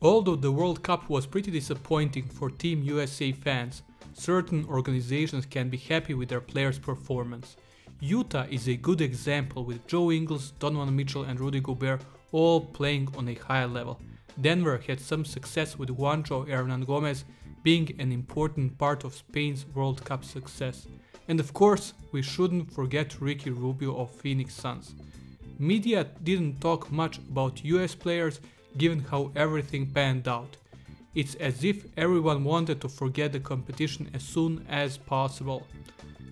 Although the World Cup was pretty disappointing for Team USA fans, certain organizations can be happy with their players' performance. Utah is a good example with Joe Ingles, Donovan Mitchell and Rudy Gobert all playing on a high level. Denver had some success with Juancho Hernangomez being an important part of Spain's World Cup success. And of course, we shouldn't forget Ricky Rubio of Phoenix Suns. Media didn't talk much about US players given how everything panned out. It's as if everyone wanted to forget the competition as soon as possible.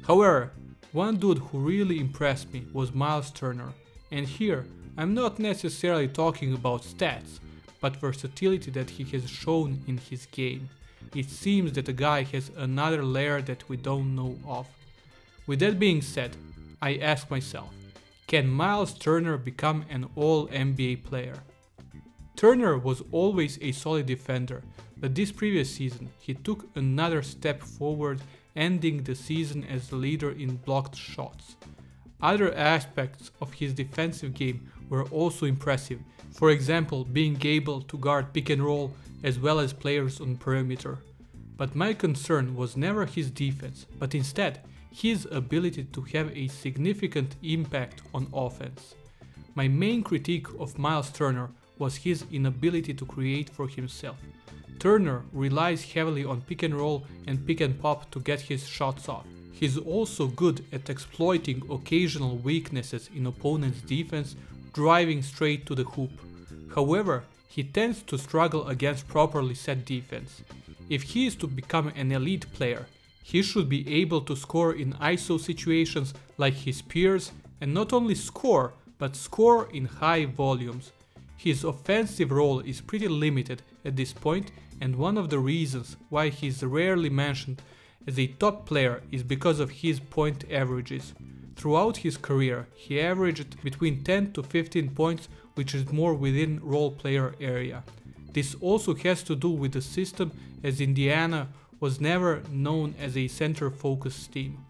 However, one dude who really impressed me was Myles Turner, and here I'm not necessarily talking about stats, but versatility that he has shown in his game. It seems that the guy has another layer that we don't know of. With that being said, I ask myself, can Myles Turner become an All-NBA player? Turner was always a solid defender, but this previous season he took another step forward, ending the season as the leader in blocked shots. Other aspects of his defensive game were also impressive, for example being able to guard pick and roll as well as players on perimeter. But my concern was never his defense, but instead his ability to have a significant impact on offense. My main critique of Myles Turner was his inability to create for himself. Turner relies heavily on pick and roll and pick and pop to get his shots off. He's also good at exploiting occasional weaknesses in opponents' defense, driving straight to the hoop. However, he tends to struggle against properly set defense. If he is to become an elite player, he should be able to score in ISO situations like his peers, and not only score, but score in high volumes. His offensive role is pretty limited at this point, and one of the reasons why he is rarely mentioned as a top player is because of his point averages. Throughout his career, he averaged between 10 to 15 points, which is more within role player area. This also has to do with the system, as Indiana was never known as a center-focused team.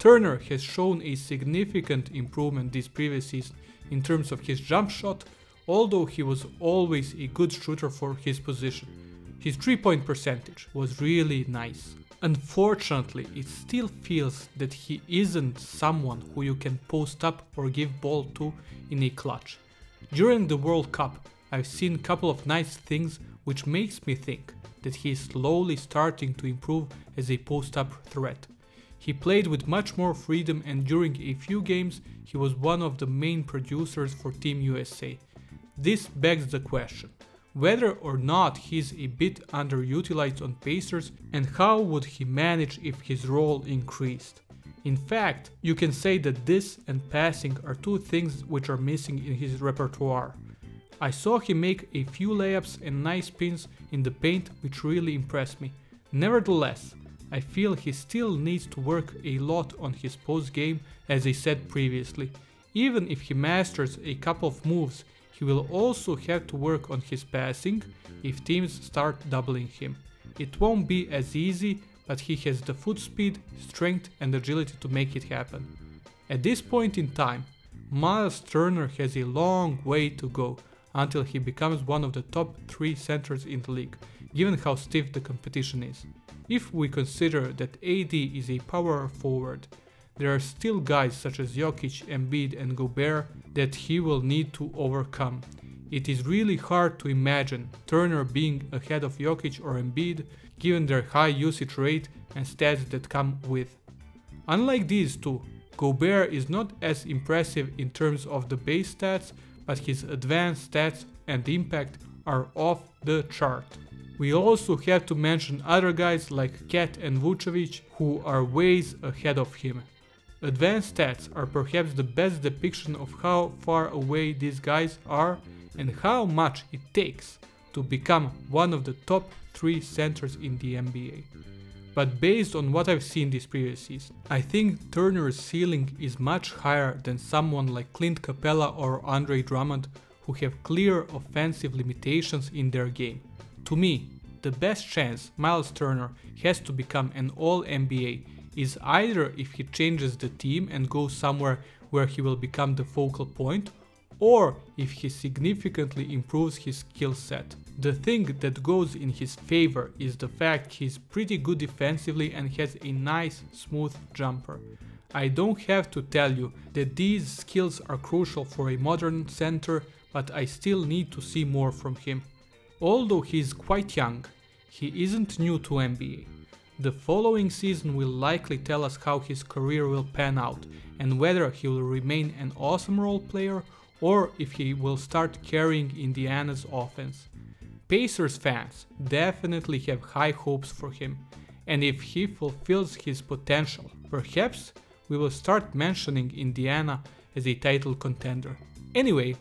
Turner has shown a significant improvement this previous season in terms of his jump shot, although he was always a good shooter for his position. His three-point percentage was really nice. Unfortunately, it still feels that he isn't someone who you can post up or give ball to in a clutch. During the World Cup, I've seen a couple of nice things which makes me think that he is slowly starting to improve as a post-up threat. He played with much more freedom, and during a few games he was one of the main producers for Team USA. This begs the question, whether or not he's a bit underutilized on Pacers, and how would he manage if his role increased. In fact, you can say that this and passing are two things which are missing in his repertoire. I saw him make a few layups and nice pins in the paint which really impressed me. Nevertheless, I feel he still needs to work a lot on his post game, as I said previously. Even if he masters a couple of moves, he will also have to work on his passing if teams start doubling him. It won't be as easy, but he has the foot speed, strength and agility to make it happen. At this point in time, Myles Turner has a long way to go until he becomes one of the top 3 centers in the league, given how stiff the competition is. If we consider that AD is a power forward, there are still guys such as Jokic, Embiid and Gobert that he will need to overcome. It is really hard to imagine Turner being ahead of Jokic or Embiid given their high usage rate and stats that come with. Unlike these two, Gobert is not as impressive in terms of the base stats, but his advanced stats and impact are off the chart. We also have to mention other guys like Kat and Vucevic who are ways ahead of him. Advanced stats are perhaps the best depiction of how far away these guys are and how much it takes to become one of the top 3 centers in the NBA. But based on what I've seen this previous season, I think Turner's ceiling is much higher than someone like Clint Capella or Andre Drummond, who have clear offensive limitations in their game. To me, the best chance Myles Turner has to become an All-NBA is either if he changes the team and goes somewhere where he will become the focal point, or if he significantly improves his skill set. The thing that goes in his favor is the fact he's pretty good defensively and has a nice, smooth jumper. I don't have to tell you that these skills are crucial for a modern center, but I still need to see more from him. Although he's quite young, he isn't new to NBA. The following season will likely tell us how his career will pan out and whether he will remain an awesome role player or if he will start carrying Indiana's offense. Pacers fans definitely have high hopes for him, and if he fulfills his potential, perhaps we will start mentioning Indiana as a title contender. Anyway,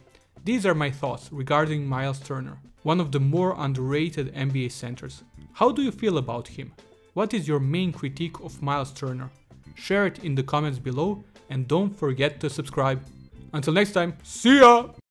these are my thoughts regarding Myles Turner, one of the more underrated NBA centers. How do you feel about him? What is your main critique of Myles Turner? Share it in the comments below and don't forget to subscribe. Until next time, see ya!